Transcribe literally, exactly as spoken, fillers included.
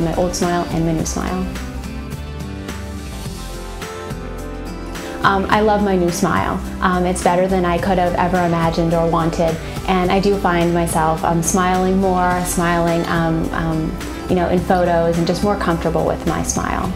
with my old smile and my new smile. Um, I love my new smile. Um, it's better than I could have ever imagined or wanted, and I do find myself um, smiling more, smiling um, um, you know, in photos, and just more comfortable with my smile.